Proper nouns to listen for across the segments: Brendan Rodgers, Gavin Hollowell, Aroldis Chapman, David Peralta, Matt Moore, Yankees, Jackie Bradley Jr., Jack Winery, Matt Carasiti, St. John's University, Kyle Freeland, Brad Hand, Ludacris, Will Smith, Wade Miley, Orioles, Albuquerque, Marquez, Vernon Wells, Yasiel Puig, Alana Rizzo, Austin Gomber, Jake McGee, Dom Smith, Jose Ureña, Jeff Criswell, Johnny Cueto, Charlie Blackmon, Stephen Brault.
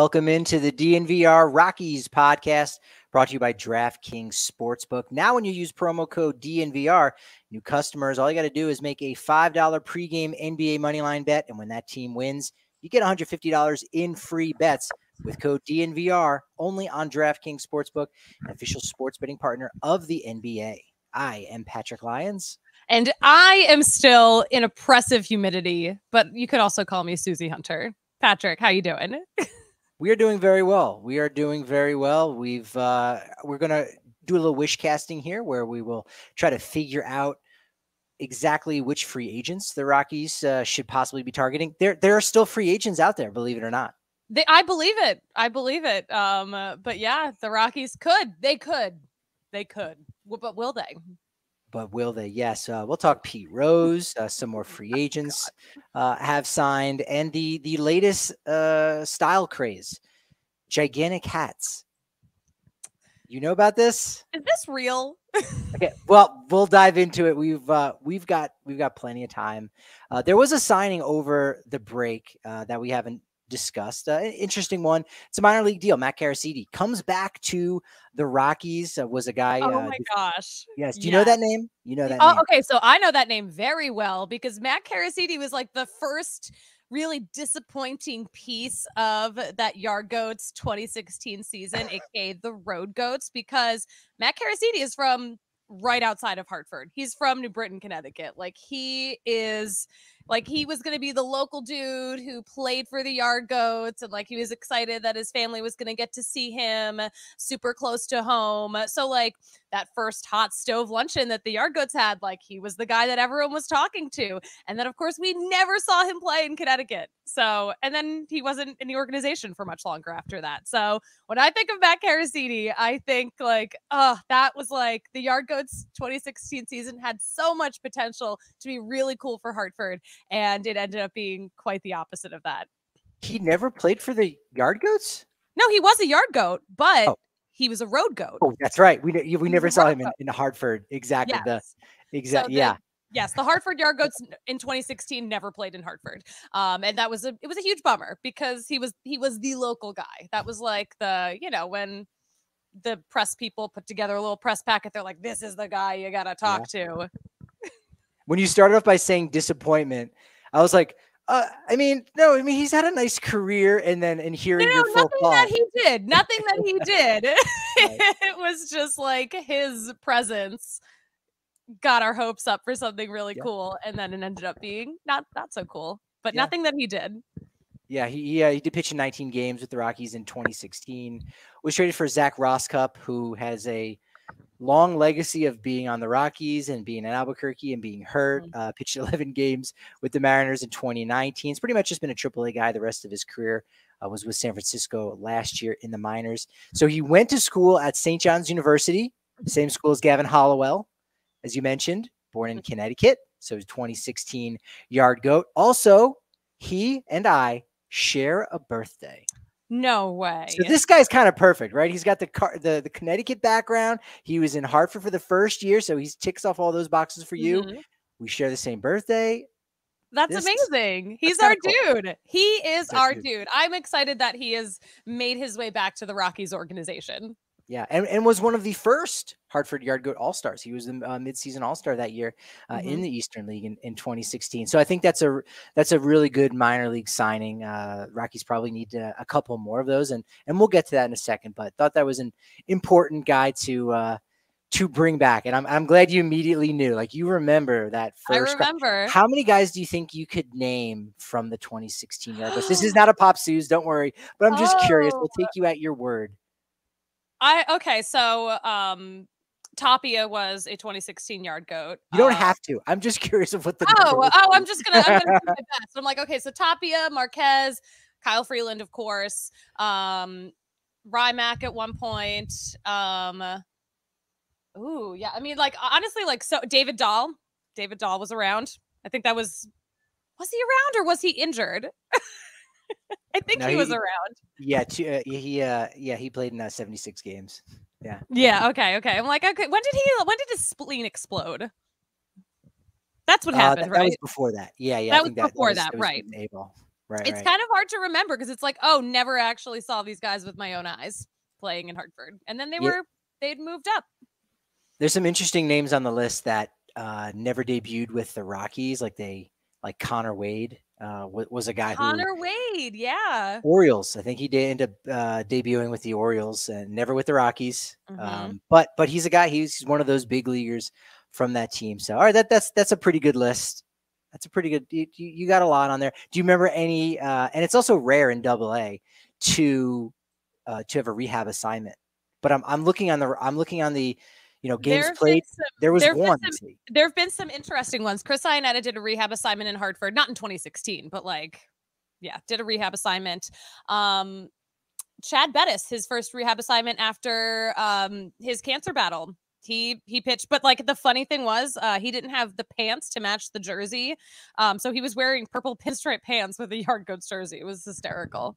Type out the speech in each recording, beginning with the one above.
Welcome into the DNVR Rockies podcast, brought to you by DraftKings Sportsbook. Now when you use promo code DNVR, new customers, all you got to do is make a $5 pregame NBA moneyline bet, and when that team wins, you get $150 in free bets with code DNVR, only on DraftKings Sportsbook, an official sports betting partner of the NBA. I am Patrick Lyons. And I am still in oppressive humidity, but you could also call me Susie Hunter. Patrick, how you doing? We are doing very well. We are doing very well. We're going to do a little wish casting here where we will try to figure out exactly which free agents the Rockies should possibly be targeting. There are still free agents out there, believe it or not. I believe it. I believe it. But yeah, the Rockies could. They could. But will they? But will they? Yes. We'll talk Pete Rose, some more free agents have signed, and the latest style craze, gigantic hats. You know about this? Is this real? Okay. Well, we'll dive into it. We've got plenty of time. There was a signing over the break that we haven't discussed. An interesting one. It's a minor league deal. Matt Carasiti comes back to the Rockies. Was a guy. Oh my gosh. Yes. Do you know that name? You know that name. Okay. So I know that name very well because Matt Carasiti was like the first really disappointing piece of that Yard Goats 2016 season, aka the Road Goats, because Matt Carasiti is from right outside of Hartford. He's from New Britain, Connecticut. He was going to be the local dude who played for the Yard Goats, and he was excited that his family was going to get to see him super close to home. So that first hot stove luncheon that the Yard Goats had, he was the guy that everyone was talking to. And then of course we never saw him play in Connecticut. So, and then he wasn't in the organization for much longer after that. So when I think of Matt Carasiti, I think that was the Yard Goats 2016 season had so much potential to be really cool for Hartford. And it ended up being quite the opposite of that. He never played for the Yard Goats? No, he was a Yard Goat, but he was a Road Goat. Oh, that's right. We never saw him in Hartford. Exactly. Yes. Yes, the Hartford Yard Goats in 2016 never played in Hartford. And that was it was a huge bummer because he was the local guy. That was when the press people put together a little press packet, they're like, this is the guy you got to talk to. When you started off by saying disappointment, I was like, I mean, he's had a nice career, and hearing your full thought. Nothing that he did. It was just his presence got our hopes up for something really cool, and then it ended up being not so cool. But nothing that he did. Yeah, he did pitch in 19 games with the Rockies in 2016. Was traded for Zach Roskup, who has a long legacy of being on the Rockies and being in Albuquerque and being hurt, pitched 11 games with the Mariners in 2019. It's pretty much just been a AAA guy the rest of his career. Was with San Francisco last year in the minors. So he went to school at St. John's University, same school as Gavin Hollowell, as you mentioned, born in Connecticut. So he's 2016 Yard Goat. Also, he and I share a birthday. No way. So this guy's kind of perfect, right? He's got the Connecticut background. He was in Hartford for the first year, so he ticks off all those boxes for you. Mm-hmm. We share the same birthday. That's amazing. He's our dude. He is our dude. I'm excited that he has made his way back to the Rockies organization. Yeah, and was one of the first Hartford Yard Goat All-Stars. He was the midseason All-Star that year in the Eastern League in 2016. So I think that's a really good minor league signing. Rockies probably need a couple more of those, and we'll get to that in a second. But I thought that was an important guy to bring back, and I'm glad you immediately knew. You remember that first. I remember. How many guys do you think you could name from the 2016 Yard Goats? This is not a Pop Suze, don't worry. But I'm just curious. We'll take you at your word. So Tapia was a 2016 Yard Goat. You don't have to. I'm just curious of what the I'm gonna do my best. I'm so Tapia, Marquez, Kyle Freeland, of course, Ry Mac at one point. David Dahl. David Dahl was around. I think that was he around or was he injured? I think he was around. Yeah. He played in 76 games. Yeah. Yeah. Okay. I'm okay. When did his spleen explode? That's what happened, right? That was before that. Yeah. That was before that, right. Right. It's kind of hard to remember because it's like, oh, never actually saw these guys with my own eyes playing in Hartford. And then they'd moved up. There's some interesting names on the list that never debuted with the Rockies. Like Connor Wade was a guy. Connor Wade. Yeah. Orioles. I think he did end up debuting with the Orioles and never with the Rockies. Mm-hmm. But he's a guy, he's one of those big leaguers from that team. So, all right, that's a pretty good list. That's a pretty good, you got a lot on there. Do you remember any, and it's also rare in AA to have a rehab assignment, but I'm looking on the, games played. There've been some interesting ones. Chris Iannetta did a rehab assignment in Hartford, not in 2016, but did a rehab assignment. Chad Bettis, his first rehab assignment after his cancer battle. He pitched, but the funny thing was he didn't have the pants to match the jersey. So he was wearing purple pinstripe pants with a Yard Goats jersey. It was hysterical.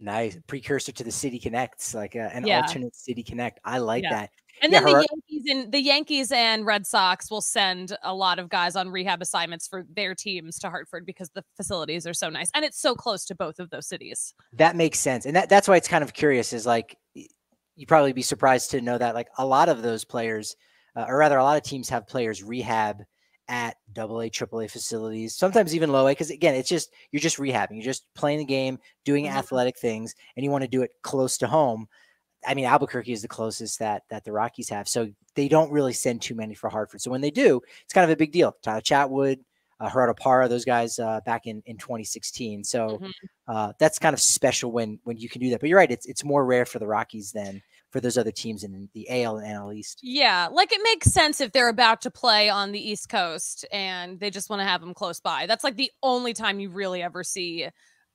Nice. Precursor to the City Connects, an alternate City Connect. I like that. And then the Yankees and Red Sox will send a lot of guys on rehab assignments for their teams to Hartford because the facilities are so nice. And it's so close to both of those cities. That makes sense. And that's why it's kind of curious is you'd probably be surprised to know that a lot of those players, a lot of teams have players rehab at AA, AAA facilities, sometimes even low A, because again, it's just, you're just rehabbing, you're just playing the game, doing athletic things, and you want to do it close to home. I mean, Albuquerque is the closest that the Rockies have. So they don't really send too many for Hartford. So when they do, it's kind of a big deal. Tyler Chatwood, Hartapara, those guys back in 2016. So that's kind of special when you can do that. But you're right, it's more rare for the Rockies than for those other teams in the AL and NL East. Yeah, it makes sense if they're about to play on the East Coast and they just want to have them close by. That's the only time you really ever see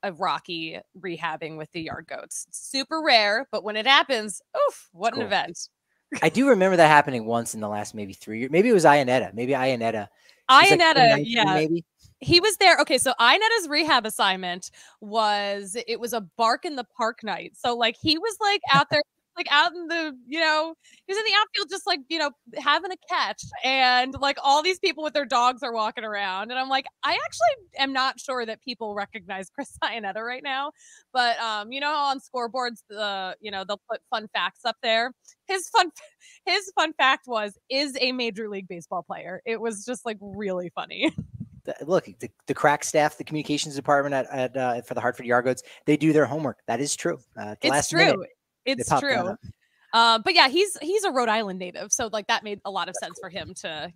a Rocky rehabbing with the Yard Goats. It's super rare, but when it happens, oof, what an event. I do remember that happening once in the last maybe 3 years. Maybe it was Iannetta. Maybe. He was there. Okay, so Ianetta's rehab assignment was a bark in the park night. So he was out there, out in the, he was in the outfield just having a catch, and all these people with their dogs are walking around, and I'm I actually am not sure that people recognize Chris Iannetta right now, but on scoreboards they'll put fun facts up there. His fun fact was is a Major League Baseball player. It was just really funny. Look, the crack staff, the communications department at for the Hartford Yard Goats, they do their homework. That is true. It's true. But yeah, he's a Rhode Island native. So that made a lot of sense for him to,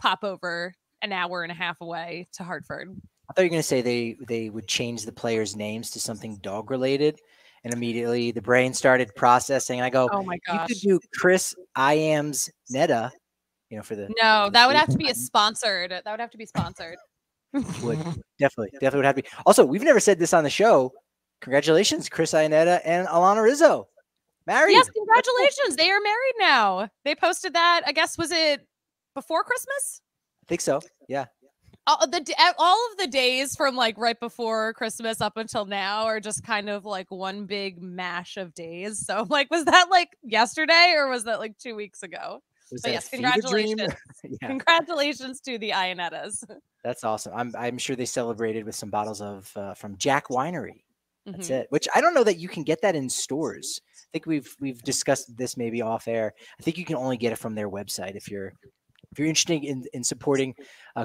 pop over an hour and a half away to Hartford. I thought you were going to say they would change the players' names to something dog related. And immediately the brain started processing. And I go, oh my gosh, you could do Chris Iams Netta, for the. No, that would have to be sponsored. That would have to be sponsored. Would definitely would have to be. Also, we've never said this on the show. Congratulations, Chris Iannetta and Alana Rizzo. Married. Yes, congratulations. They are married now. They posted that, I guess, was it before Christmas? I think so, yeah. All of the days from right before Christmas up until now are just kind of one big mash of days. So was that yesterday or was that 2 weeks ago? But yes, congratulations. Yeah. Congratulations to the Iannettas. That's awesome. I'm sure they celebrated with some bottles of from Jack Winery. That's it, which I don't know that you can get that in stores. I think we've discussed this maybe off air. I think you can only get it from their website if you're interested in supporting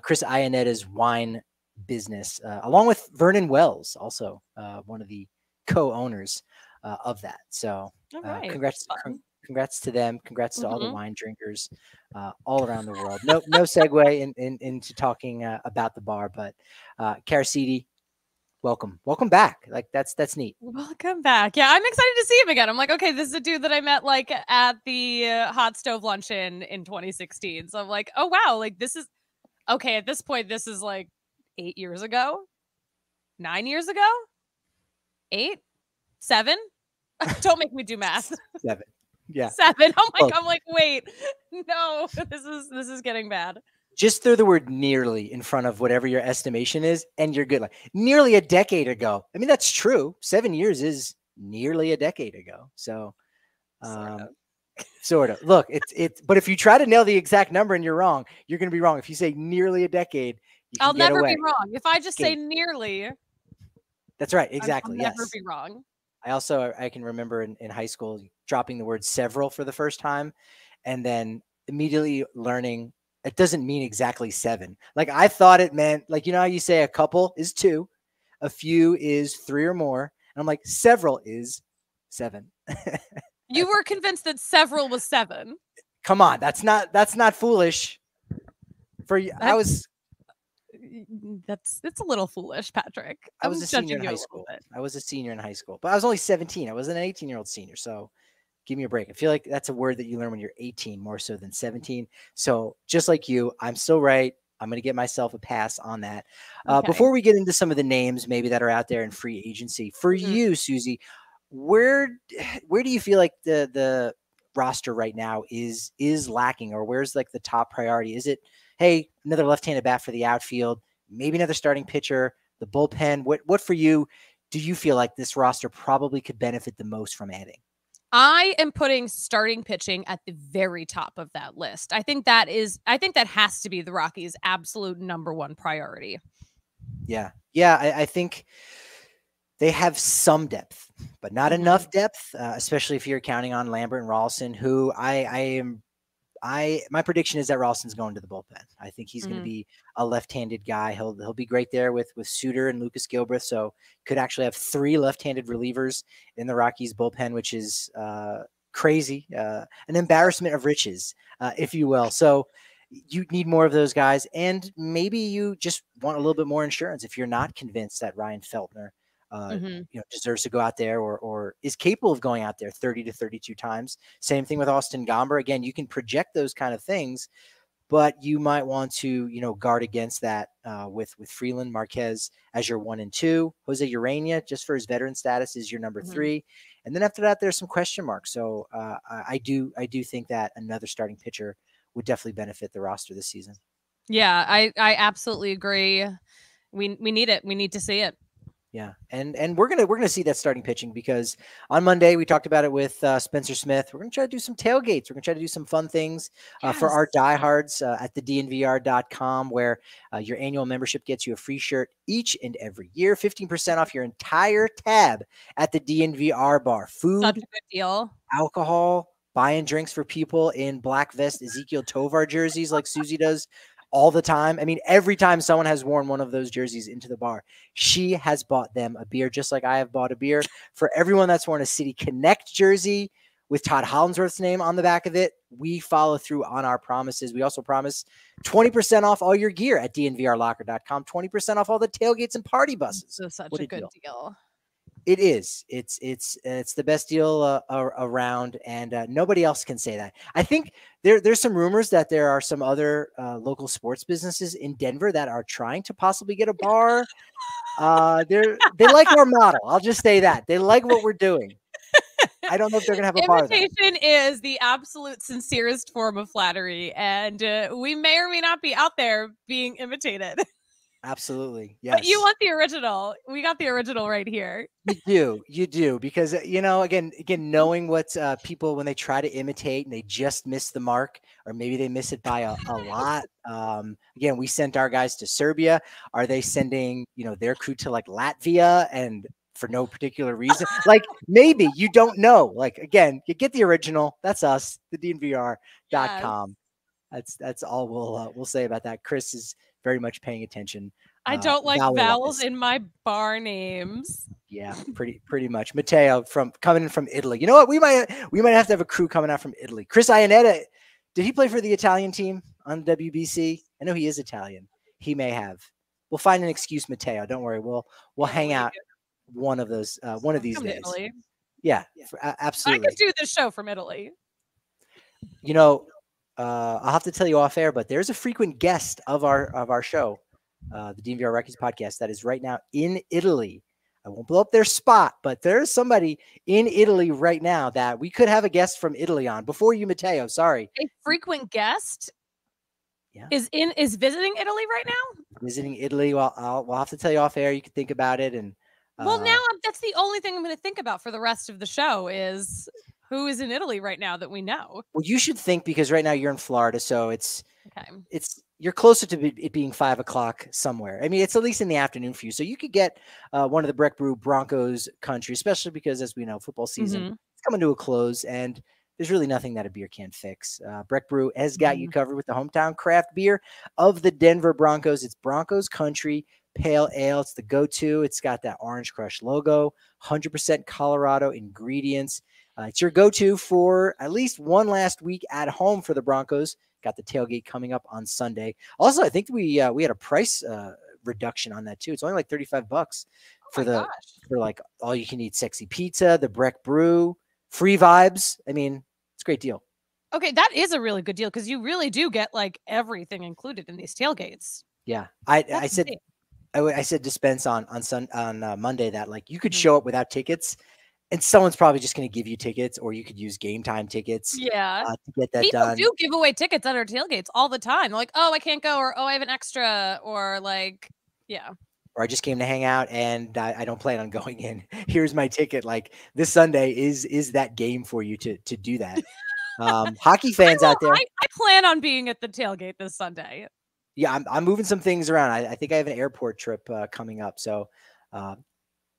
Chris Iannetta's wine business, along with Vernon Wells, also one of the co-owners of that. So right. Congrats to them. Congrats to all the wine drinkers all around the world. No segue into talking about the bar, but Carasiti, welcome back. That's neat. Welcome back. Yeah, I'm excited to see him again. I'm okay, this is a dude that I met at the hot stove luncheon in 2016. So I'm oh wow, this is okay. At this point, this is 8 years ago, 9 years ago, 8, 7. Don't make me do math. 7. Yeah. 7. Oh my God. I'm wait, no, this is getting bad. Just throw the word nearly in front of whatever your estimation is, and you're good. Nearly a decade ago. I mean, that's true. 7 years is nearly a decade ago. So sort of. Look, but if you try to nail the exact number and you're wrong, you're going to be wrong. If you say nearly a decade, I'll never be wrong. If I just say nearly, That's right. Exactly. I'll never be wrong. I also, I can remember in high school dropping the word several for the first time and then immediately learning it doesn't mean exactly seven. Like I thought it meant, like, you know how you say a couple is two, a few is three or more. And I'm like, several is seven. You were convinced that several was seven. Come on. That's not foolish for you. It's a little foolish, Patrick. I was a senior in high school. I was a senior in high school, but I was only 17. I wasn't an 18-year-old senior. So give me a break. I feel like that's a word that you learn when you're 18 more so than 17. So just like you, I'm still right. I'm going to get myself a pass on that. Okay. Before we get into some of the names maybe that are out there in free agency for you, Susie, where do you feel like the roster right now is lacking, or where's like the top priority? Is it, hey, another left-handed bat for the outfield, maybe another starting pitcher, the bullpen? What for you do you feel like this roster probably could benefit the most from adding? I am putting starting pitching at the very top of that list. I think that has to be the Rockies' absolute number one priority. Yeah. Yeah. I think they have some depth, but not enough depth, especially if you're counting on Lambert and Rawlinson, who my prediction is that Rawlinson's going to the bullpen. I think he's going to be a left-handed guy. He'll be great there with Suter and Lucas Gilbreth. So could actually have three left-handed relievers in the Rockies bullpen, which is crazy, an embarrassment of riches, if you will. So you need more of those guys, and maybe you just want a little bit more insurance if you're not convinced that Ryan Feltner deserves to go out there or is capable of going out there 30 to 32 times. Same thing with Austin Gomber. Again, you can project those kind of things, but you might want to, guard against that with Freeland, Marquez as your 1 and 2. Jose Ureña, just for his veteran status, is your number 3. And then after that, there's some question marks. So I do think that another starting pitcher would definitely benefit the roster this season. Yeah, I absolutely agree. We need it. We need to see it. Yeah. And we're going to see that starting pitching, because on Monday we talked about it with Spencer Smith. We're going to try to do some tailgates. We're going to try to do some fun things for our diehards at the DNVR.com, where your annual membership gets you a free shirt each and every year, 15% off your entire tab at the DNVR bar. Food, such a good deal. Alcohol, buying drinks for people in black vest Ezekiel Tovar jerseys like Susie does all the time. I mean, every time someone has worn one of those jerseys into the bar, she has bought them a beer, just like I have bought a beer. For everyone that's worn a City Connect jersey with Todd Hollinsworth's name on the back of it, we follow through on our promises. We also promise 20% off all your gear at dnvrlocker.com, 20% off all the tailgates and party buses. So such a good deal. It is. It's the best deal around, and nobody else can say that. I think there's some rumors that there are some other local sports businesses in Denver that are trying to possibly get a bar. They like our model. I'll just say that. They like what we're doing. I don't know if they're going to have a bar. Imitation is the absolute sincerest form of flattery, and we may or may not be out there being imitated. Absolutely. Yes. But you want the original. We got the original right here. You do. Because, again, knowing what people, when they try to imitate and they just miss the mark, or maybe they miss it by a lot. Again, we sent our guys to Serbia. Are they sending, their crew to like Latvia and for no particular reason? Like maybe you don't know. Like, again, you get the original. That's us, the DNVR.com. Yes. That's all we'll say about that. Chris is very much paying attention. I don't like vowels in my bar names. Yeah, pretty much. Matteo coming in from Italy. You know what? We might have to have a crew coming out from Italy. Chris Iannetta, did he play for the Italian team on WBC? I know he is Italian. He may have. We'll find an excuse, Matteo. Don't worry. We'll hang out one of those one of these days. Italy. Yeah, absolutely. I could do this show from Italy. I'll have to tell you off air, but there's a frequent guest of our show, the DNVR Rockies podcast, that is right now in Italy. I won't blow up their spot, but there's somebody in Italy right now that we could have a guest from Italy on before you, Matteo. Sorry. A frequent guest is visiting Italy right now. Visiting Italy. Well, we'll have to tell you off air. You can think about it. And well, now that's the only thing I'm going to think about for the rest of the show is who is in Italy right now that we know. Well, you should think, because right now you're in Florida, so it's okay. It's you're closer to it being 5 o'clock somewhere. I mean, it's at least in the afternoon for you. So you could get one of the Breck Brew Broncos country, especially because, as we know, football season is coming to a close, and there's really nothing that a beer can't fix. Breck Brew has got you covered with the hometown craft beer of the Denver Broncos. It's Broncos Country Pale Ale. It's the go-to. It's got that Orange Crush logo, 100% Colorado ingredients. It's your go-to for at least one last week at home for the Broncos. Got the tailgate coming up on Sunday. Also, I think we had a price reduction on that too. It's only like $35 for like all you can eat sexy pizza, the Breck Brew, free vibes. I mean, it's a great deal. Okay, that is a really good deal because you really do get like everything included in these tailgates. Yeah, I said to Spence on Monday that like you could show up without tickets. And someone's probably just going to give you tickets, or you could use game time tickets. Yeah, to get that done. People do give away tickets at our tailgates all the time. They're like, oh, I can't go, or oh, I have an extra, or like, yeah. Or I just came to hang out, and I don't plan on going in. Here's my ticket. Like this Sunday is that game for you to do that. Hockey fans out there, I plan on being at the tailgate this Sunday. Yeah, I'm moving some things around. I think I have an airport trip coming up, so.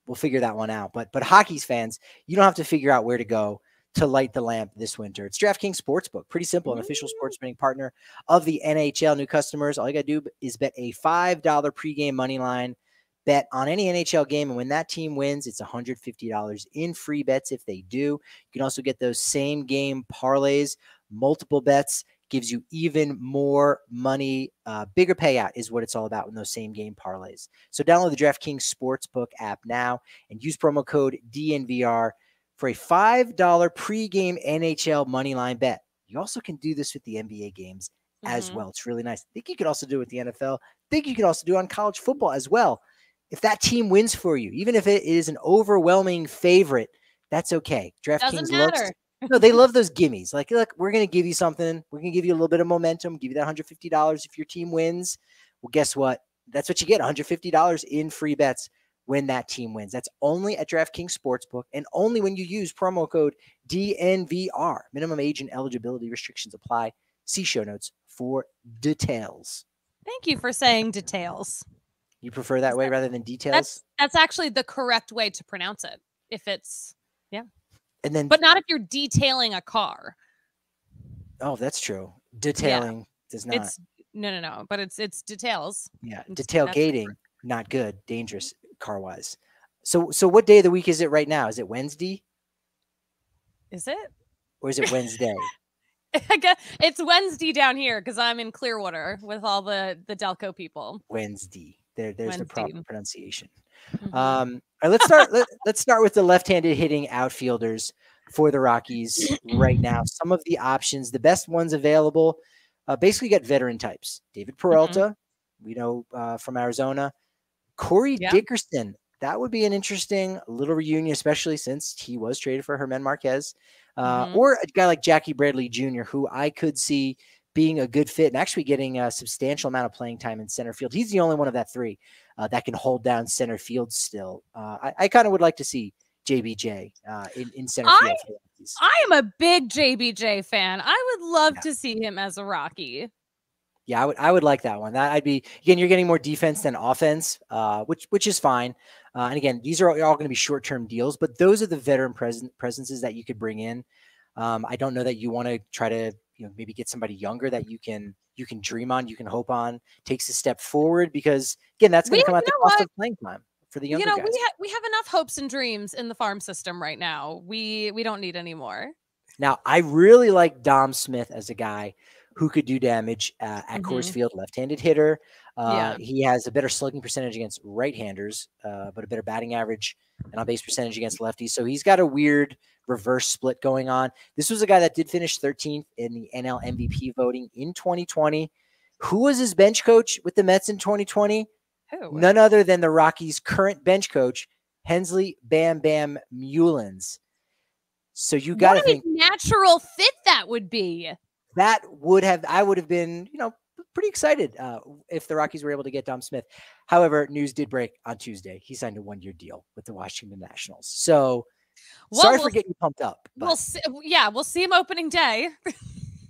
We'll figure that one out. But hockey's fans, you don't have to figure out where to go to light the lamp this winter. It's DraftKings Sportsbook. Pretty simple. An official sports betting partner of the NHL. New customers, all you got to do is bet a $5 pregame money line. Bet on any NHL game, and when that team wins, it's $150 in free bets if they do. You can also get those same game parlays, multiple bets. Gives you even more money. Bigger payout is what it's all about in those same game parlays. So download the DraftKings Sportsbook app now and use promo code DNVR for a $5 pregame NHL moneyline bet. You also can do this with the NBA games as well. It's really nice. I think you could also do it with the NFL. I think you could also do it on college football as well. If that team wins for you, even if it is an overwhelming favorite, that's okay. DraftKings loves. No, they love those gimmies. Like, look, we're going to give you something. We're going to give you a little bit of momentum, give you that $150 if your team wins. Well, guess what? That's what you get, $150 in free bets when that team wins. That's only at DraftKings Sportsbook and only when you use promo code DNVR. Minimum age and eligibility restrictions apply. See show notes for details. Thank you for saying details. You prefer that way rather than details? That's actually the correct way to pronounce it. If it's, yeah. And then, but not if you're detailing a car. Oh, that's true. Detailing does not. It's, no. But it's details. Yeah, detailgating, not good, dangerous car wise. So what day of the week is it right now? Is it Wednesday? Is it? Or is it Wednesday? I guess it's Wednesday down here because I'm in Clearwater with all the Delco people. Wednesday. There's the proper pronunciation. All right, let's start with the left-handed hitting outfielders for the Rockies right now. Some of the options, the best ones available, basically got veteran types. David Peralta, we know from Arizona. Corey Dickerson, that would be an interesting little reunion, especially since he was traded for Herman Marquez. Or a guy like Jackie Bradley Jr., who I could see being a good fit and actually getting a substantial amount of playing time in center field. He's the only one of that three that can hold down center field still. I kind of would like to see JBJ in center field. I am a big JBJ fan. I would love to see him as a Rocky. Yeah, I would like that one. I'd be, again, you're getting more defense than offense, which is fine. And again, these are all going to be short-term deals, but those are the veteran presences that you could bring in. I don't know that you want to try to, maybe get somebody younger that you can dream on, you can hope on, takes a step forward, because again, that's going to come at the cost of playing time for the younger guys. We have enough hopes and dreams in the farm system right now. We don't need any more. Now, I really like Dom Smith as a guy who could do damage at Coors Field, left-handed hitter. He has a better slugging percentage against right-handers, but a better batting average and on-base percentage against lefties. So he's got a weird reverse split going on. This was a guy that did finish 13th in the NL MVP voting in 2020. Who was his bench coach with the Mets in 2020? Who? None other than the Rockies' current bench coach, Hensley Bam Bam Mullins. So you got to think, what a natural fit that would be. I would have been, pretty excited if the Rockies were able to get Dom Smith. However, news did break on Tuesday. He signed a one-year deal with the Washington Nationals. So sorry for getting you pumped up. But. We'll see him opening day.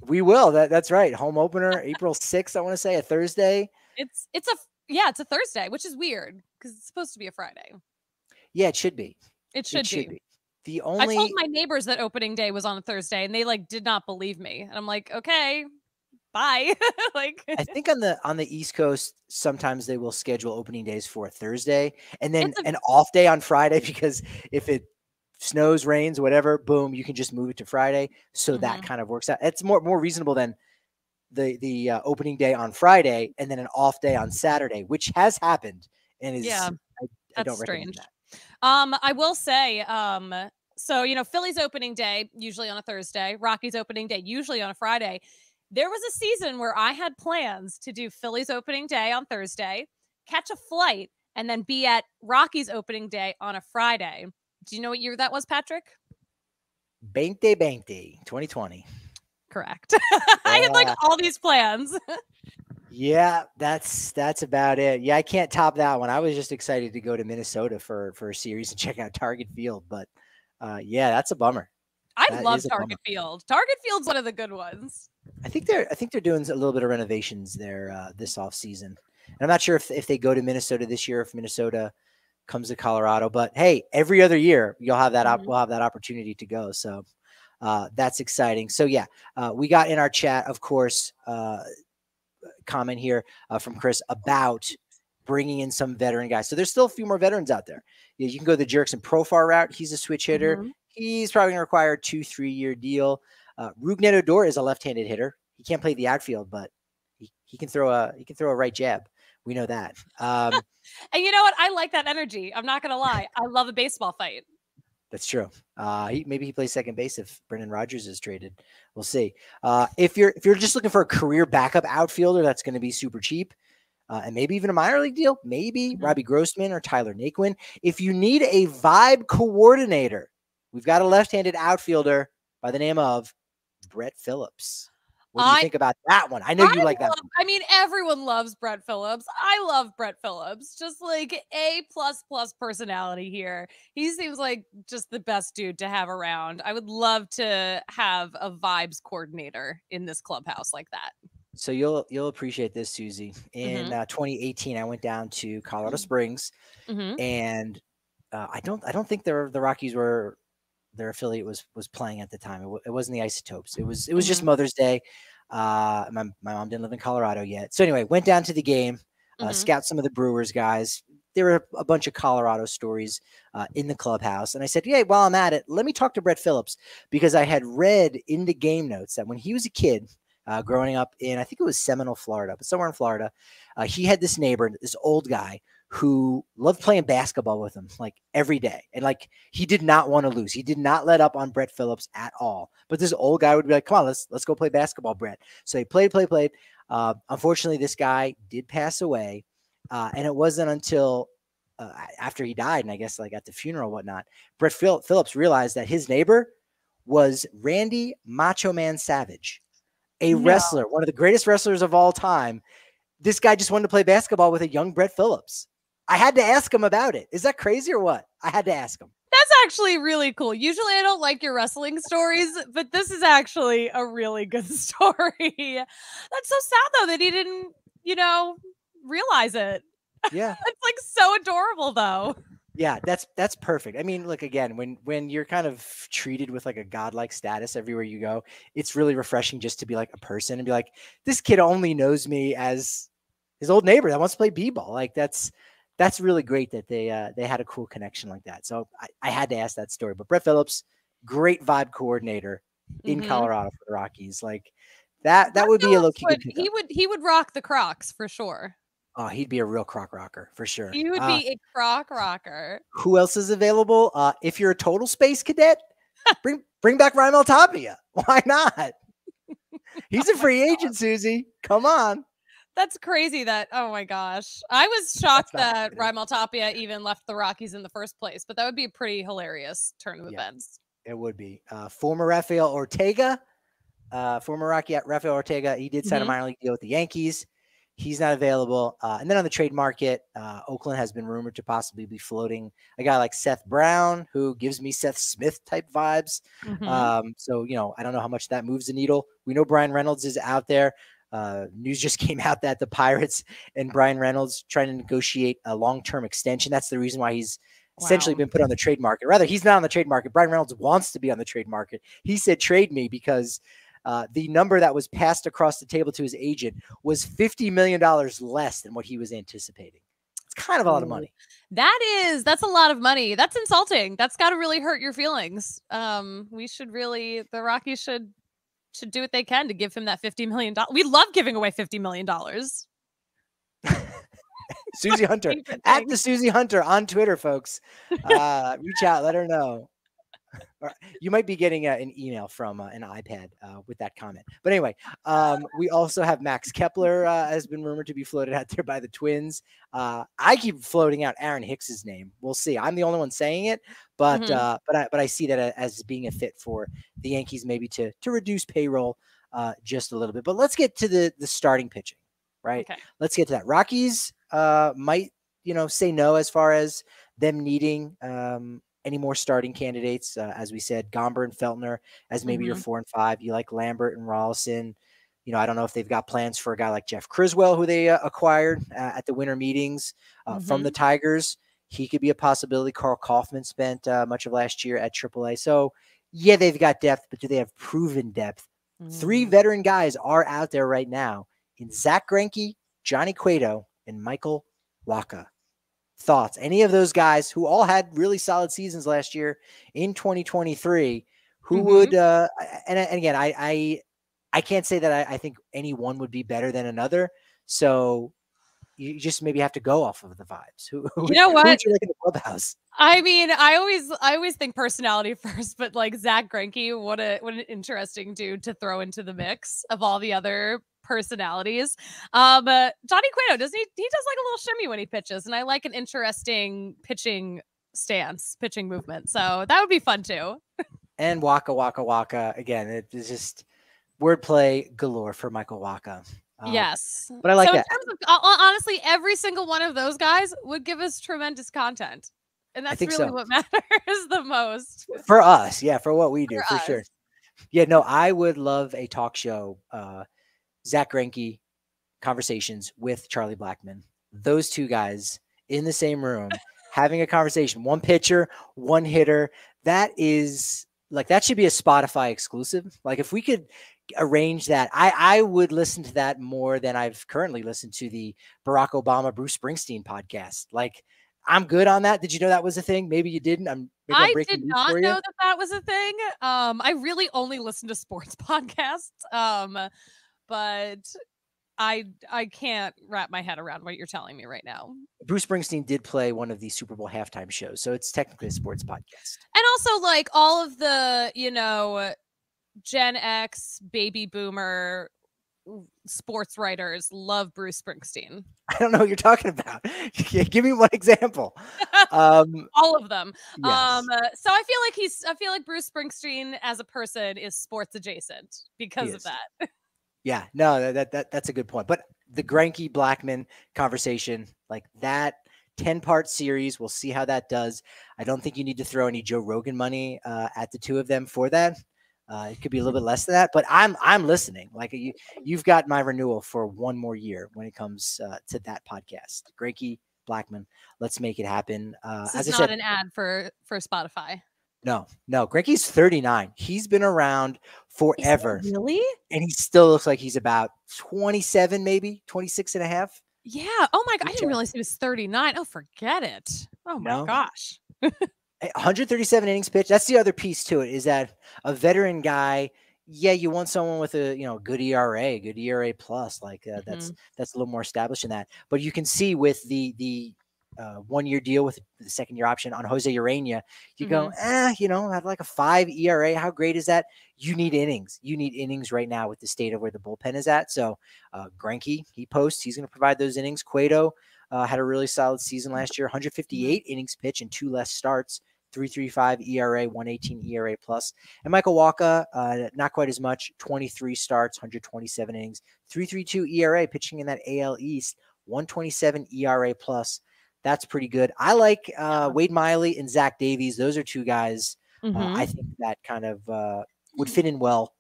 We will. That's right. Home opener, April 6th, I want to say, a Thursday. It's a Thursday, which is weird because it's supposed to be a Friday. Yeah, it should be. It should be. I told my neighbors that opening day was on a Thursday and they like did not believe me. And I'm like, okay, bye. I think on the East Coast, sometimes they will schedule opening days for a Thursday and then an off day on Friday, because if it snows, rains, whatever, boom, you can just move it to Friday. So that kind of works out. It's more reasonable than the opening day on Friday and then an off day on Saturday, which has happened and is, I don't recommend that. I will say, so, Philly's opening day, usually on a Thursday, Rockies opening day, usually on a Friday. There was a season where I had plans to do Philly's opening day on Thursday, catch a flight, and then be at Rockies opening day on a Friday. Do you know what year that was, Patrick? Bank day, 2020. Correct. I had all these plans. Yeah, that's about it. Yeah, I can't top that one. I was just excited to go to Minnesota for a series and check out Target Field, but that's a bummer. I love Target Field. Target Field's one of the good ones. I think they're doing a little bit of renovations there this offseason. And I'm not sure if they go to Minnesota this year, if Minnesota comes to Colorado, but hey, every other year you'll have that we'll have that opportunity to go. So that's exciting. So yeah, we got in our chat, of course, comment here from Chris about bringing in some veteran guys. So there's still a few more veterans out there. You can go the Jerks and Profar route. He's a switch hitter. He's probably gonna require a 2-3 year deal. Rougned Odor is a left-handed hitter. He can't play the outfield, but he can throw a right jab. We know that. And you know what? I like that energy. I'm not gonna lie. I love a baseball fight. That's true. Maybe he plays second base if Brendan Rodgers is traded. We'll see. If you're just looking for a career backup outfielder, that's going to be super cheap, and maybe even a minor league deal. Maybe Robbie Grossman or Tyler Naquin. If you need a vibe coordinator, we've got a left-handed outfielder by the name of Brett Phillips. What do you think about that one? I know you love that one. I mean, everyone loves Brett Phillips. I love Brett Phillips. Just like A++ personality here. He seems like just the best dude to have around. I would love to have a vibes coordinator in this clubhouse like that. So you'll appreciate this, Susie. In 2018, I went down to Colorado Springs, and I don't think the Rockies were. Their affiliate was playing at the time. It wasn't the Isotopes. It was just Mother's Day. My mom didn't live in Colorado yet. So anyway, went down to the game, scout some of the Brewers guys. There were a bunch of Colorado stories in the clubhouse. And I said, hey, while I'm at it, let me talk to Brett Phillips, because I had read in the game notes that when he was a kid growing up in, I think it was Seminole, Florida, but somewhere in Florida, he had this neighbor, this old guy, who loved playing basketball with him like every day. And like, he did not want to lose. He did not let up on Brett Phillips at all, but this old guy would be like, come on, let's go play basketball, Brett. So he played. Unfortunately, this guy did pass away. And it wasn't until after he died, and I guess like at the funeral and whatnot, Brett Phillips realized that his neighbor was Randy Macho Man Savage, a wrestler, one of the greatest wrestlers of all time. This guy just wanted to play basketball with a young Brett Phillips. I had to ask him about it. Is that crazy or what? I had to ask him. That's actually really cool. Usually I don't like your wrestling stories, but this is actually a really good story. That's so sad though, that he didn't, realize it. Yeah. It's like so adorable though. Yeah, that's perfect. I mean, look, again, when you're kind of treated with like a godlike status everywhere you go, it's really refreshing just to be like a person and be like, this kid only knows me as his old neighbor that wants to play b-ball. Like that's really great that they had a cool connection like that. So I had to ask that story. But Brett Phillips, great vibe coordinator in Colorado for the Rockies. Like that would be a low key. He would rock the Crocs for sure. Oh, he'd be a real croc rocker for sure. He would be a croc rocker. Who else is available? If you're a total space cadet, bring back Rymel Tapia. Why not? He's a free agent, Susie. Come on. That's crazy that, oh my gosh. I was shocked that Rymel Tapia even left the Rockies in the first place, but that would be a pretty hilarious turn of events. It would be. Former Rafael Ortega, former Rocky at Rafael Ortega, he did sign a minor league deal with the Yankees. He's not available. And then on the trade market, Oakland has been rumored to possibly be floating a guy like Seth Brown, who gives me Seth Smith type vibes. Mm-hmm. So, you know, I don't know how much that moves the needle. We know Brian Reynolds is out there. News just came out that the Pirates and Brian Reynolds trying to negotiate a long-term extension. That's the reason why he's essentially been put on the trade market. Rather, he's not on the trade market. Brian Reynolds wants to be on the trade market. He said, trade me, because the number that was passed across the table to his agent was $50 million less than what he was anticipating. It's kind of a lot of money. That's a lot of money. That's insulting. That's got to really hurt your feelings. We should really, the Rockies should do what they can to give him that $50 million. We love giving away $50 million. Susie Hunter, at the Susie Hunter on Twitter, folks. Reach out, let her know. You might be getting an email from an iPad with that comment. But anyway, we also have Max Kepler has been rumored to be floated out there by the Twins. I keep floating out Aaron Hicks's name. We'll see. I'm the only one saying it, but I see that as being a fit for the Yankees, maybe to reduce payroll just a little bit. But let's get to the starting pitching, right? Okay. Let's get to that. Rockies might, you know, say no as far as them needing any more starting candidates. As we said, Gomber and Feltner as maybe your 4 and 5. You like Lambert and Rollison. You know, I don't know if they've got plans for a guy like Jeff Criswell, who they acquired at the winter meetings from the Tigers. He could be a possibility. Carl Kaufman spent much of last year at AAA. So, yeah, they've got depth, but do they have proven depth? Three veteran guys are out there right now in Zach Greinke, Johnny Cueto, and Michael Wacha. Thoughts? Any of those guys who all had really solid seasons last year in 2023, who would, and again, I can't say that I think any one would be better than another. So you just maybe have to go off of the vibes. You know what? Who you like in the clubhouse? I mean, I always think personality first, but like Zach Greinke, what an interesting dude to throw into the mix of all the other personalities. Johnny Cueto, he does like a little shimmy when he pitches, and I like an interesting pitching movement, so that would be fun too. And Wacha, Wacha, Wacha, again, it's just wordplay galore for Michael Wacha. Yes, but I like so that. In terms of, honestly, every single one of those guys would give us tremendous content, and that's really what matters the most for us. Yeah, for what we do, for sure. Yeah, no, I would love a talk show. Zach Greinke conversations with Charlie Blackmon. Those two guys in the same room having a conversation, one pitcher, one hitter. That is like, that should be a Spotify exclusive. Like if we could arrange that, I would listen to that more than I've currently listened to the Barack Obama, Bruce Springsteen podcast. Like I'm good on that. Did you know that was a thing? Maybe you didn't. I did not know that was a thing. I really only listen to sports podcasts. But I can't wrap my head around what you're telling me right now. Bruce Springsteen did play one of the Super Bowl halftime shows, so it's technically a sports podcast. And also, like, all of the, you know, Gen X, baby boomer sports writers love Bruce Springsteen. I don't know what you're talking about. Give me one example. All of them. Yes. So I feel like Bruce Springsteen as a person is sports adjacent because of that. Yeah, no, that's a good point. But the Greinke Blackmon conversation, like that 10-part series, we'll see how that does. I don't think you need to throw any Joe Rogan money at the two of them for that. It could be a little bit less than that, but I'm listening. Like you've got my renewal for one more year when it comes to that podcast. Greinke Blackmon, let's make it happen. This is not an ad for Spotify. No. Greinke's 39. He's been around forever. Really? And he still looks like he's about 27, maybe 26 and a half. Yeah. Oh my God. I didn't realize he was 39. Oh, forget it. Oh my gosh. 137 innings pitched. That's the other piece to it, is that a veteran guy, yeah, you want someone with a, you know, good ERA plus, like that's a little more established in that, but you can see with the 1 year deal with the 2nd year option on Jose Ureña, you go, you know, have like a 5 ERA. How great is that? You need innings. You need innings right now with the state of where the bullpen is at. So Greinke, he posts, he's going to provide those innings. Cueto had a really solid season last year, 158 innings pitched and 2 less starts. 3.35 ERA, 1.18 ERA plus. And Michael Wacha, not quite as much, 23 starts, 127 innings, 3.32 ERA, pitching in that AL East, 127 ERA plus. That's pretty good. I like Wade Miley and Zach Davies. Those are two guys I think that kind of would fit in well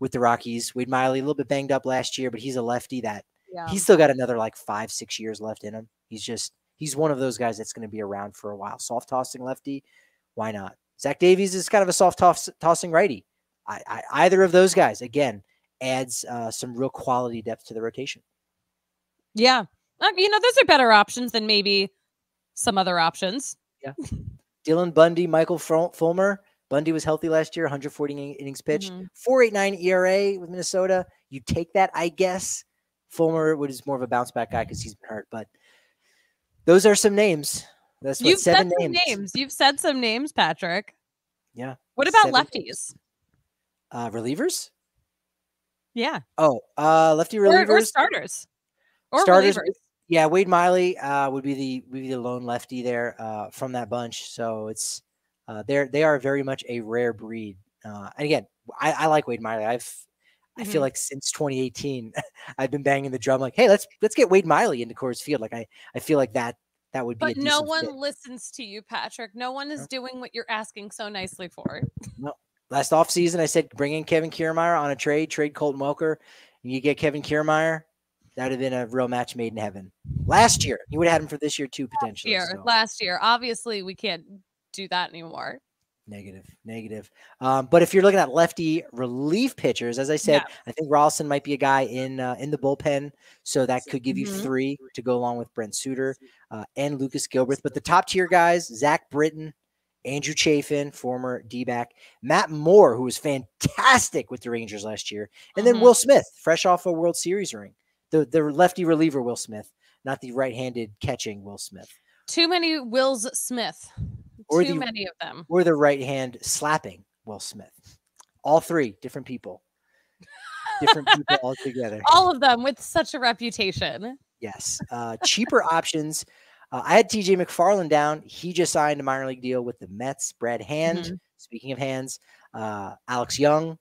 with the Rockies. Wade Miley, a little bit banged up last year, but he's a lefty that he's still got another like 5-6 years left in him. He's one of those guys that's going to be around for a while. Soft tossing lefty. Why not? Zach Davies is kind of a soft tossing righty. Either of those guys, again, adds some real quality depth to the rotation. Yeah. You know, those are better options than maybe some other options. Yeah. Dylan Bundy, Michael Fulmer. Bundy was healthy last year, 140 innings pitched, 4.89 ERA with Minnesota. You take that, I guess. Fulmer is more of a bounce back guy because he's been hurt. But those are some names. That's what, You've said some names. You've said some names, Patrick. Yeah. What about lefties? Relievers? Yeah. Oh, lefty relievers or starters. Or starters. Relievers. Yeah, Wade Miley would be the lone lefty there from that bunch. So it's they are very much a rare breed. And again, I like Wade Miley. I feel like since 2018, I've been banging the drum like, hey, let's get Wade Miley into Coors Field. Like I feel like that would be. But no one listens to you, Patrick. No one is doing what you're asking so nicely for. No. Last offseason, I said bring in Kevin Kiermaier on a trade Colton Welker, and you get Kevin Kiermaier. That would have been a real match made in heaven. Last year, you would have had him for this year too, potentially. Last year. Obviously, we can't do that anymore. Negative. But if you're looking at lefty relief pitchers, as I said, I think Rolison might be a guy in the bullpen. So that could give you three to go along with Brent Suter and Lucas Gilbreth. But the top tier guys, Zach Britton, Andrew Chafin, former D-back, Matt Moore, who was fantastic with the Rangers last year. And then Will Smith, fresh off a World Series ring. The lefty reliever, Will Smith, not the right-handed catching Will Smith. Too many Wills Smith. Too many of them. Or the right hand slapping Will Smith. All three different people. Different people all together. All of them with such a reputation. Yes. Cheaper options. I had TJ McFarland down. He just signed a minor league deal with the Mets. Brad Hand. Speaking of hands, Alex Young,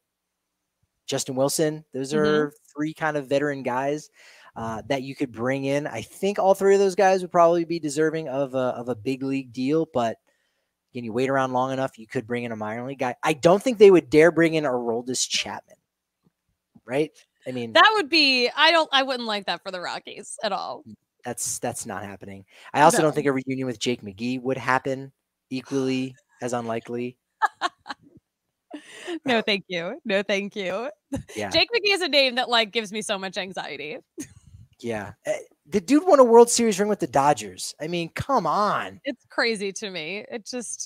Justin Wilson. Those are three kind of veteran guys that you could bring in. I think all three of those guys would probably be deserving of a big league deal, but and you wait around long enough, you could bring in a minor league guy. I don't think they would dare bring in Aroldis Chapman, right? I mean, that would be, I wouldn't like that for the Rockies at all. That's not happening. I also don't think a reunion with Jake McGee would happen, equally as unlikely. No, thank you. Yeah. Jake McGee is a name that like gives me so much anxiety. Yeah. The dude won a World Series ring with the Dodgers. I mean, come on. It's crazy to me. It's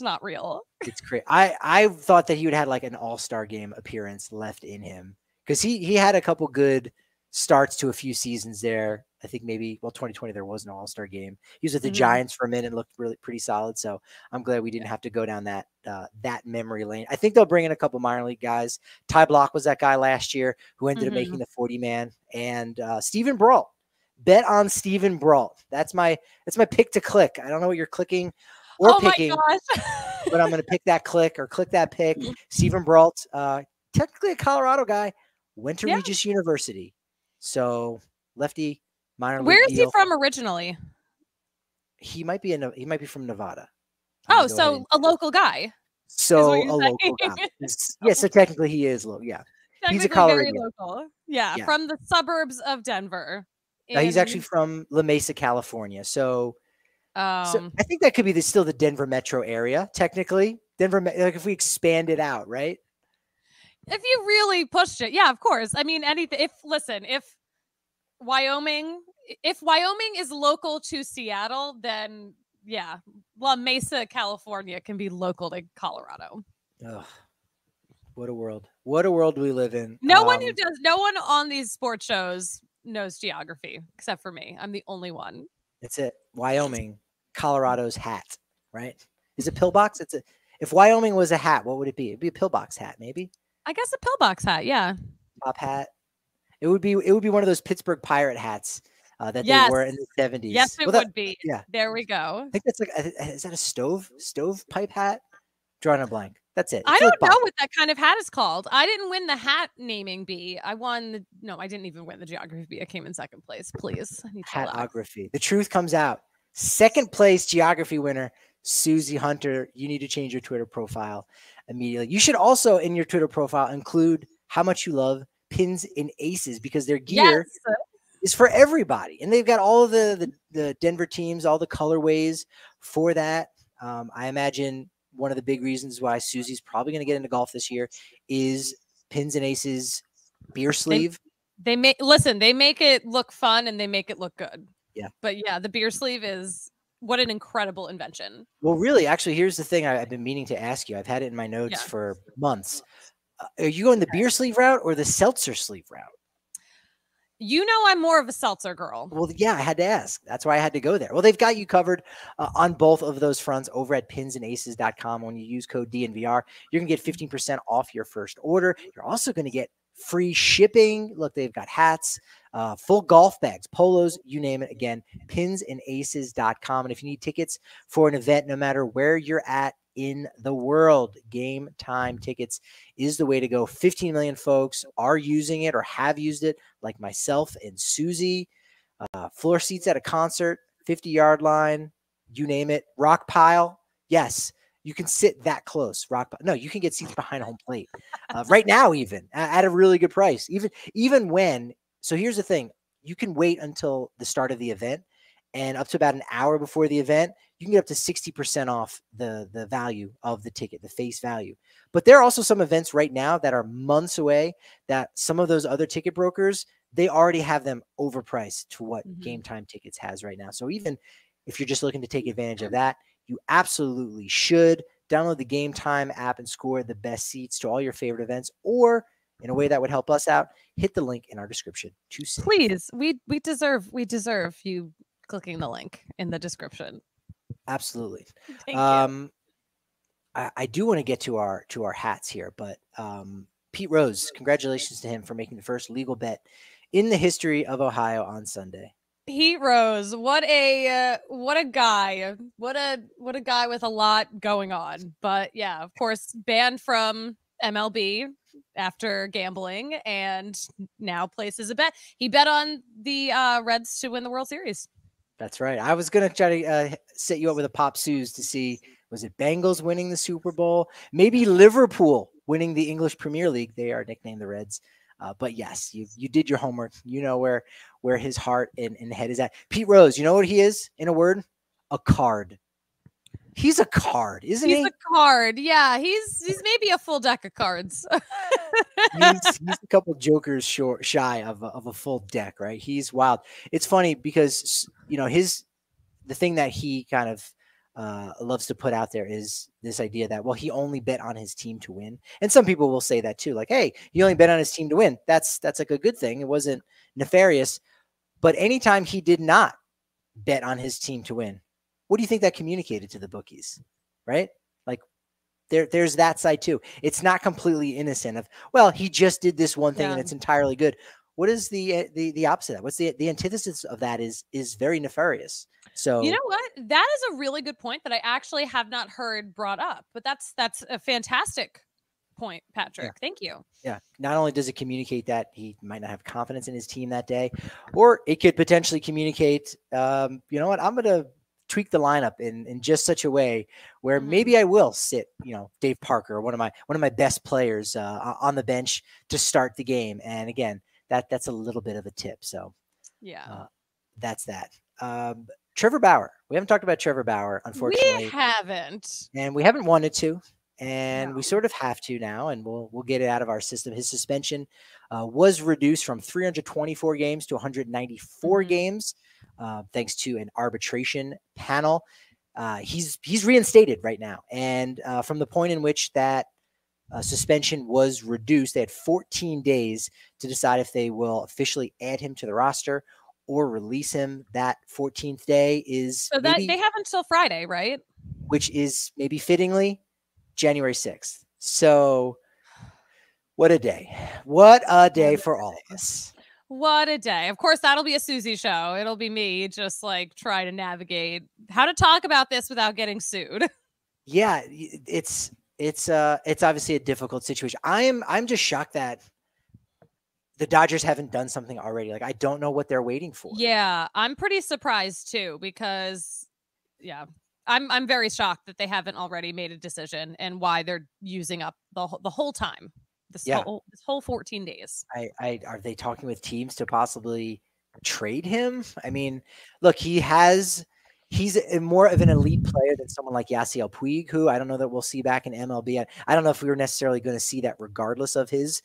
not real. It's crazy. I thought that he would have like an all-star game appearance left in him because he had a couple good starts to a few seasons there. I think maybe, 2020, there was an all-star game. He was with the Giants for a minute and looked pretty solid. So I'm glad we didn't have to go down that memory lane. I think they'll bring in a couple minor league guys. Ty Block was that guy last year who ended up making the 40-man. And Stephen Brault. Bet on Stephen Brault. That's my pick to click. I don't know what you're clicking or picking, but I'm going to pick that click or click that pick. Stephen Brault, technically a Colorado guy, went to Regis University. So lefty minor league. Where is he from originally? He might be from Nevada. So a local guy. So a local guy. Yeah. So technically he is local. Yeah. He's a Colorado. Yeah. From the suburbs of Denver. He's actually from La Mesa, California. So I think that could be still the Denver metro area, technically. Denver, like if we expand it out, right? If you really pushed it. Yeah, of course. I mean, anything. If Wyoming is local to Seattle, then yeah, La Mesa, California can be local to Colorado. Ugh. What a world. What a world we live in. No one on these sports shows knows geography except for me. I'm the only one. That's it. Wyoming, Colorado's hat, right? Is it pillbox? If Wyoming was a hat, what would it be? It'd be a pillbox hat, maybe. I guess a pillbox hat, yeah. Top hat. It would be one of those Pittsburgh pirate hats that they were in the 70s. Yes, it would be. Yeah. There we go. I think that's like, is that a stovepipe hat? Drawing a blank. That's it. It's I don't know what that kind of hat is called. I didn't win the hat naming bee. I won the, no, I didn't even win the geography bee. I came in second place. Please. I need to Hatography. The truth comes out. Second place geography winner, Susie Hunter. You need to change your Twitter profile immediately. You should also in your Twitter profile include how much you love Pins and Aces, because their gear is for everybody. And they've got all the Denver teams, all the colorways for that. I imagine one of the big reasons why Susie's probably going to get into golf this year is Pins and Aces beer sleeve. They make, listen, they make it look fun and they make it look good. Yeah. But yeah, the beer sleeve is what an incredible invention. Well, really, actually, here's the thing I've been meaning to ask you. I've had it in my notes for months. Are you going the beer sleeve route or the seltzer sleeve route? You know, I'm more of a seltzer girl. Well, yeah, I had to ask. That's why I had to go there. Well, they've got you covered on both of those fronts over at pinsandaces.com. When you use code DNVR, you're going to get 15% off your first order. You're also going to get free shipping. Look, they've got hats, full golf bags, polos, you name it. Again, pinsandaces.com. And if you need tickets for an event, no matter where you're at in the world, Game Time tickets is the way to go. 15 million folks are using it or have used it, like myself and Susie. Floor seats at a concert, 50-yard line, you name it. Rock pile, yes, you can sit that close. Rock pile, no, you can get seats behind home plate right now, even at a really good price. Even when, so here's the thing: you can wait until the start of the event, and up to about an hour before the event, you can get up to 60% off the value of the ticket, the face value. But there are also some events right now that are months away that some of those other ticket brokers, they already have them overpriced to what Game Time Tickets has right now. So even if you're just looking to take advantage of that, you absolutely should download the Game Time app and score the best seats to all your favorite events, or in a way that would help us out, hit the link in our description to see. Please, we deserve you clicking the link in the description. Absolutely. I do want to get to our hats here, but Pete Rose, congratulations to him for making the first legal bet in the history of Ohio on Sunday. Pete Rose, what a guy, what a guy with a lot going on. But yeah, of course, banned from MLB after gambling, and now places a bet. He bet on the Reds to win the World Series. That's right. I was going to try to set you up with a Pop Suze to see, was it Bengals winning the Super Bowl? Maybe Liverpool winning the English Premier League. They are nicknamed the Reds. But yes, you did your homework. You know where his heart and head is at. Pete Rose, you know what he is, in a word? A card. He's a card, isn't he? He's a card. Yeah, he's maybe a full deck of cards. he's a couple jokers shy of a full deck, right? He's wild. It's funny because, you know, the thing that he kind of loves to put out there is this idea that, well, he only bet on his team to win. And some people will say that too, like, hey, he only bet on his team to win. That's like a good thing. It wasn't nefarious. But anytime he did not bet on his team to win, what do you think that communicated to the bookies, right? Like there's that side too. It's not completely innocent of, well, he just did this one thing and it's entirely good. What is the opposite of that? What's the antithesis of that is very nefarious. So, you know what? That is a really good point that I actually have not heard brought up, but that's a fantastic point, Patrick. Yeah. Thank you. Yeah. Not only does it communicate that he might not have confidence in his team that day, or it could potentially communicate, you know what, I'm going to tweak the lineup in just such a way where maybe I will sit, you know, Dave Parker, one of my best players on the bench to start the game. And again, that's a little bit of a tip. So yeah, that's that. Trevor Bauer. We haven't talked about Trevor Bauer, unfortunately. We haven't. And we haven't wanted to, and we sort of have to now, and we'll get it out of our system. His suspension was reduced from 324 games to 194 games. Thanks to an arbitration panel. He's reinstated right now. And from the point in which that suspension was reduced, they had 14 days to decide if they will officially add him to the roster or release him. That 14th day is... So that maybe, they have until Friday, right? Which is maybe fittingly January 6th. So what a day. What a day for all of us. What a day. Of course, that'll be a Susie show. It'll be me just like trying to navigate how to talk about this without getting sued. Yeah, it's obviously a difficult situation. I'm just shocked that the Dodgers haven't done something already. Like, I don't know what they're waiting for. Yeah, I'm pretty surprised too, because yeah, I'm very shocked that they haven't already made a decision and why they're using up the whole time. This whole 14 days. Are they talking with teams to possibly trade him? I mean, look, he's more of an elite player than someone like Yasiel Puig, who I don't know that we'll see back in MLB. I don't know if we were necessarily going to see that regardless of his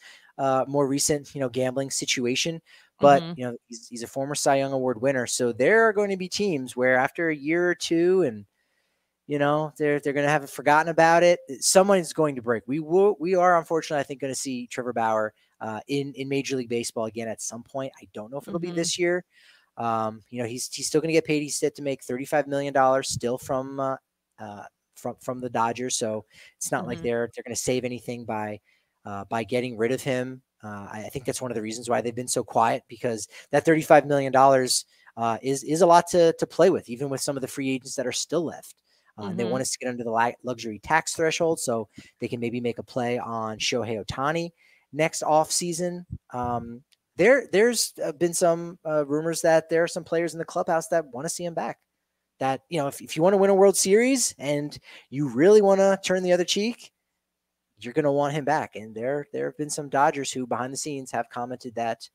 more recent, gambling situation, but he's a former Cy Young Award winner. So there are going to be teams where after a year or two and they're going to have forgotten about it. Someone's going to break. We are unfortunately, I think, going to see Trevor Bauer in Major League Baseball again at some point. I don't know if it'll be this year. He's still going to get paid. He's set to make $35 million still from the Dodgers. So it's not like they're going to save anything by getting rid of him. I think that's one of the reasons why they've been so quiet, because that $35 million is a lot to play with, even with some of the free agents that are still left. They want us to get under the luxury tax threshold so they can maybe make a play on Shohei Ohtani next offseason. There's been some rumors that there are some players in the clubhouse that want to see him back. That, if you want to win a World Series and you really want to turn the other cheek, you're going to want him back. And there have been some Dodgers who behind the scenes have commented that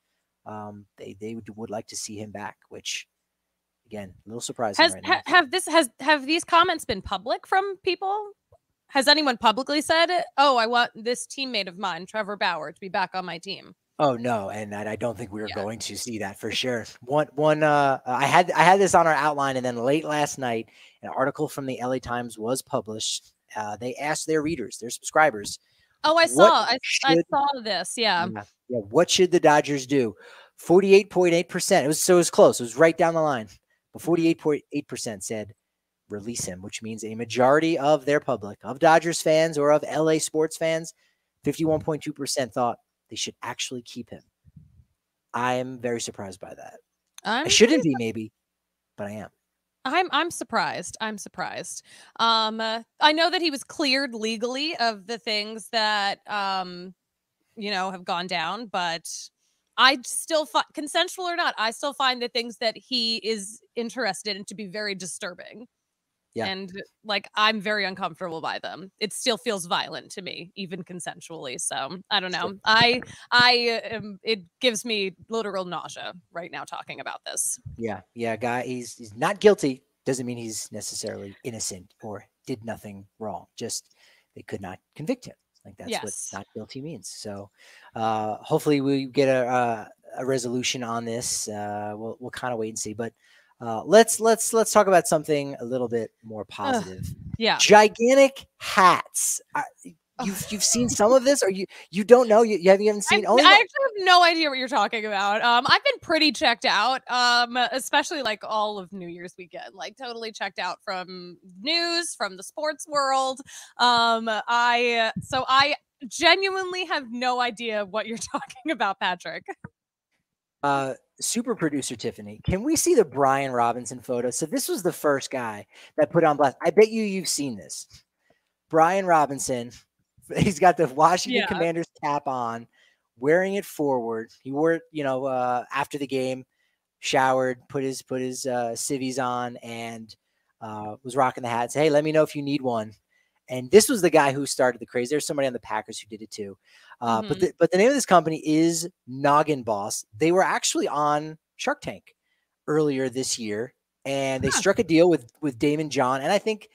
they would like to see him back, which – again, a little surprising. Have these comments been public from people? Has anyone publicly said, "Oh, I want this teammate of mine, Trevor Bauer, to be back on my team"? Oh no, and I don't think we're going to see that for sure. I had this on our outline, and then late last night, an article from the LA Times was published. They asked their readers, their subscribers. Oh, I saw this. Yeah. What should the Dodgers do? 48.8%. It was close. It was right down the line. 48.8% said release him, which means a majority of their public, of Dodgers fans or of LA sports fans, 51.2% thought they should actually keep him. I'm very surprised by that. I shouldn't be, maybe, but I am. I'm surprised. I'm surprised. I know that he was cleared legally of the things that, have gone down, but I still find, consensual or not, I still find the things that he is interested in to be very disturbing. Yeah. And I'm very uncomfortable by them. It still feels violent to me, even consensually. So I don't know. It gives me literal nausea right now talking about this. Yeah. Yeah. Guy, he's not guilty. Doesn't mean he's necessarily innocent or did nothing wrong. Just they could not convict him. That's what not guilty means. So hopefully we get a resolution on this. We'll kind of wait and see, but let's talk about something a little bit more positive. Yeah. Gigantic hats. You've seen some of this, or you don't know? You haven't seen? I actually have no idea what you're talking about. I've been pretty checked out, especially all of New Year's weekend, totally checked out from news, from the sports world. So I genuinely have no idea what you're talking about, Patrick. Super producer Tiffany, can we see the Brian Robinson photo? So this was the first guy that put on blast. I bet you've seen this. Brian Robinson. He's got the Washington Commanders cap on, wearing it forward. He wore it, after the game, showered, put his civvies on, and was rocking the hat. Said, "Hey, let me know if you need one." And this was the guy who started the craze. There's somebody on the Packers who did it too. But the name of this company is Noggin Boss. They were actually on Shark Tank earlier this year, and they struck a deal with Damon John, and I think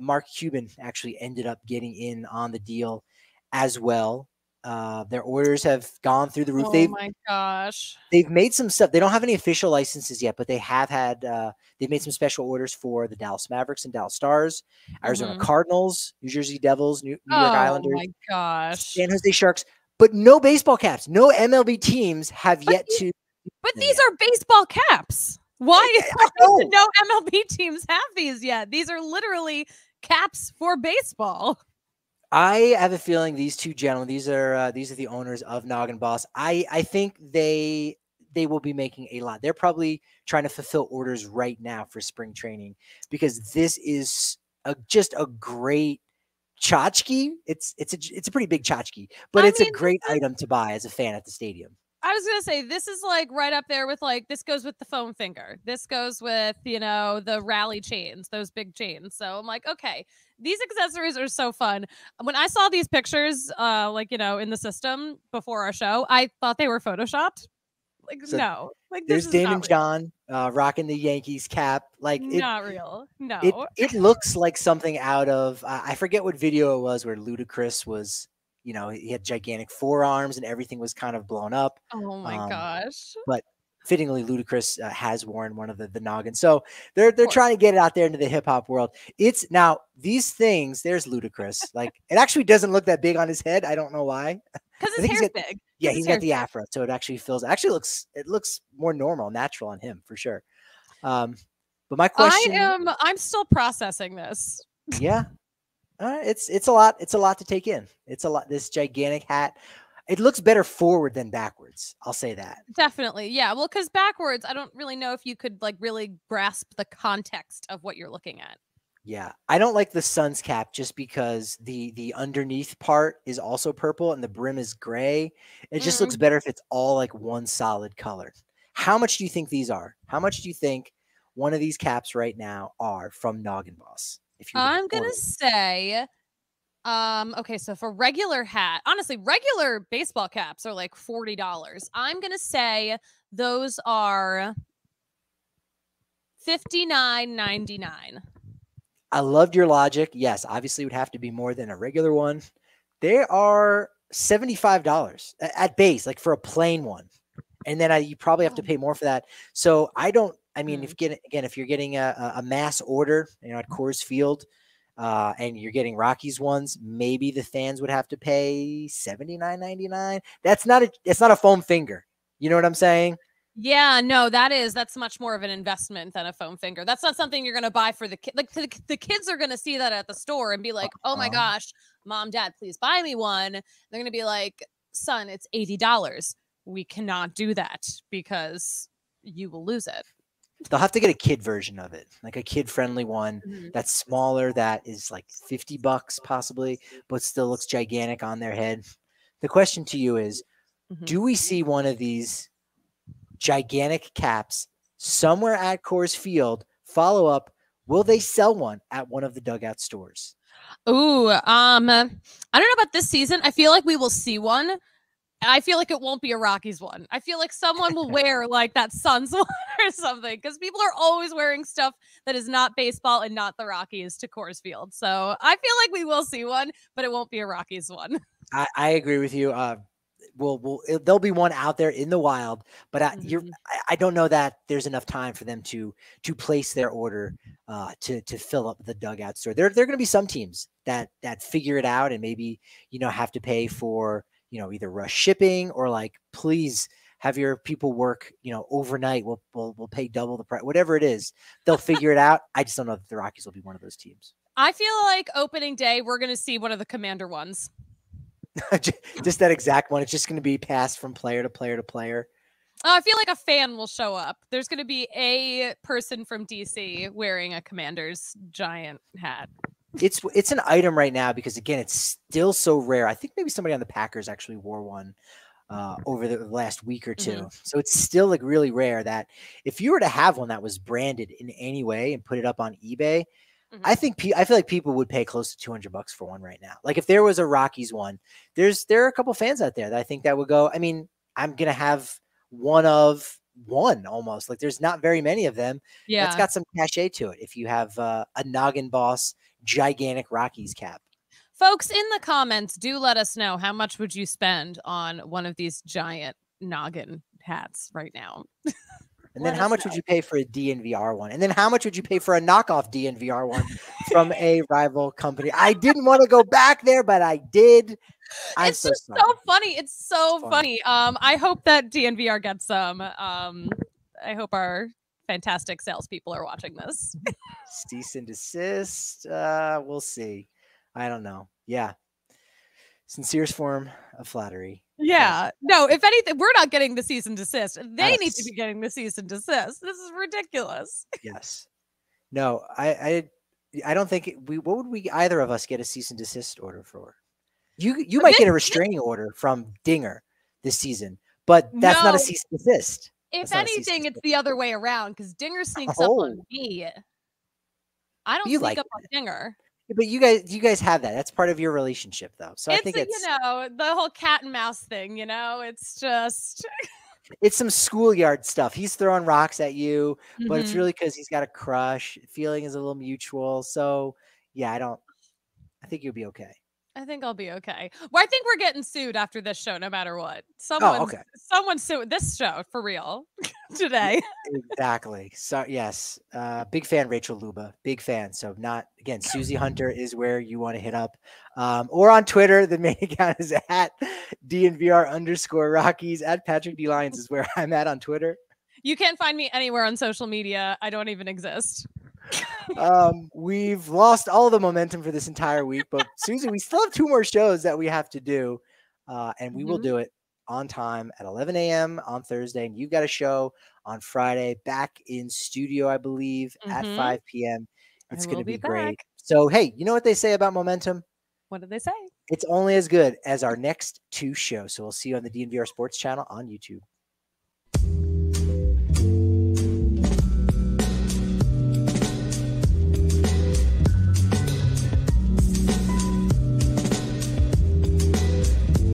Mark Cuban actually ended up getting in on the deal as well. Their orders have gone through the roof. Oh my gosh. They've made some stuff. They don't have any official licenses yet, but they have had, they've made some special orders for the Dallas Mavericks and Dallas Stars, Arizona Cardinals, New Jersey Devils, New York Islanders, my gosh, San Jose Sharks, but no baseball caps. No MLB teams have yet to. But these are baseball caps. Why do no MLB teams have these yet? These are literally caps for baseball. I have a feeling these two gentlemen, these are the owners of Noggin Boss. I think they will be making a lot. They're probably trying to fulfill orders right now for spring training, because this is just a great tchotchke. It's a pretty big tchotchke, but it's a great item to buy as a fan at the stadium. I was going to say, this is like right up there with, like, this goes with the foam finger. This goes with, you know, the rally chains, those big chains. So I'm like, okay, these accessories are so fun. When I saw these pictures, like, you know, in the system before our show, I thought they were Photoshopped. Like, so no, like, this is Damon John rocking the Yankees cap. Like, not real. No, it looks like something out of, I forget what video it was where Ludacris was, you know, he had gigantic forearms and everything was kind of blown up. Oh my gosh. But fittingly, Ludacris has worn one of the noggins. So they're trying to get it out there into the hip hop world. It's now these things, there's Ludacris. Like, it actually doesn't look that big on his head. I don't know why. Because his hair's big. Yeah, he's got the afro. So it actually looks more normal, natural on him for sure. But my question, I'm still processing this. Yeah. It's a lot. It's a lot to take in. It's a lot. This gigantic hat. It looks better forward than backwards. I'll say that. Definitely. Yeah. Well, because backwards, I don't really know if you could, like, really grasp the context of what you're looking at. Yeah. I don't like the Suns cap just because the underneath part is also purple and the brim is gray. It just looks better if it's all like one solid color. How much do you think these are? How much do you think one of these caps right now are from Noggin Boss? I'm going to say, okay, so for regular hat, honestly, regular baseball caps are like $40. I'm going to say those are $59.99. I loved your logic. Yes, obviously it would have to be more than a regular one. They are $75 at base, like, for a plain one. And then you probably have to pay more for that. So I mean, if you're getting a mass order, you know, at Coors Field, and you're getting Rockies ones, maybe the fans would have to pay $79.99. It's not a foam finger. You know what I'm saying? Yeah, no, that's much more of an investment than a foam finger. That's not something you're going to buy for the kid. Like, the kids are going to see that at the store and be like, oh my gosh, Mom, Dad, please buy me one. They're going to be like, son, it's $80. We cannot do that because you will lose it. They'll have to get a kid version of it, like a kid-friendly one that's smaller, that is like $50 possibly, but still looks gigantic on their head. The question to you is, do we see one of these gigantic caps somewhere at Coors Field? Follow up, will they sell one at one of the dugout stores? Ooh, I don't know about this season. I feel like we will see one. I feel like it won't be a Rockies one. I feel like someone will wear like that Suns one or something, because people are always wearing stuff that is not baseball and not the Rockies to Coors Field. So I feel like we will see one, but it won't be a Rockies one. I agree with you. There'll be one out there in the wild, but I don't know that there's enough time for them to place their order to fill up the dugout store. There are going to be some teams that figure it out and maybe, you know, have to pay for, you know, either rush shipping or like, please have your people work, you know, overnight. We'll pay double the price, whatever it is. They'll figure it out. I just don't know that the Rockies will be one of those teams. I feel like opening day, we're going to see one of the Commander ones. Just that exact one. It's just going to be passed from player to player to player. Oh, I feel like a fan will show up. There's going to be a person from DC wearing a Commander's giant hat. It's an item right now because, again, it's still so rare. I think maybe somebody on the Packers actually wore one over the last week or two. So it's still like really rare that if you were to have one that was branded in any way and put it up on eBay, I feel like people would pay close to $200 for one right now. Like, if there was a Rockies one, there are a couple fans out there that I think that would go. I mean, I'm going to have one of one almost. Like, there's not very many of them. Yeah. That's got some cachet to it. If you have a Noggin Boss gigantic Rockies cap. Folks, in the comments, do let us know, how much would you spend on one of these giant noggin hats right now? And then how much would you pay for a DNVR one? And then how much would you pay for a knockoff DNVR one from a rival company? I didn't want to go back there, but I did. It's so just so funny. It's so funny. I hope that DNVR gets some. I hope our fantastic salespeople are watching this. Cease and desist. We'll see. I don't know. Yeah. sincerest form of flattery. Yeah. No, if anything, we're not getting the cease and desist. They need to be getting the cease and desist. This is ridiculous. Yes. No, I don't think what would we either of us get a cease and desist order for? You might get a restraining order from Dinger this season, but that's not a cease and desist. If anything, it's the other way around because Dinger sneaks up on me. I don't sneak up on Dinger. But you guys have that. That's part of your relationship, though. So I think it's the whole cat and mouse thing. You know, it's just it's some schoolyard stuff. He's throwing rocks at you, but it's really because he's got a crush. Feeling is a little mutual. So yeah, I think you'll be okay. I think I'll be okay. Well, I think we're getting sued after this show, no matter what. Someone's suing this show for real today. Exactly. So yes, big fan Rachel Luba, big fan. So not again. Susie Hunter is where you want to hit up, or on Twitter. The main account is at @DNVR_Rockies. At Patrick D Lyons is where I'm at on Twitter. You can't find me anywhere on social media. I don't even exist. We've lost all the momentum for this entire week, but Susie, we still have two more shows that we have to do, and we will do it on time at 11 a.m. on Thursday, and you've got a show on Friday back in studio, I believe, at 5 p.m. It's going to be great. So, hey, you know what they say about momentum? What do they say? It's only as good as our next two shows, so we'll see you on the DNVR Sports Channel on YouTube.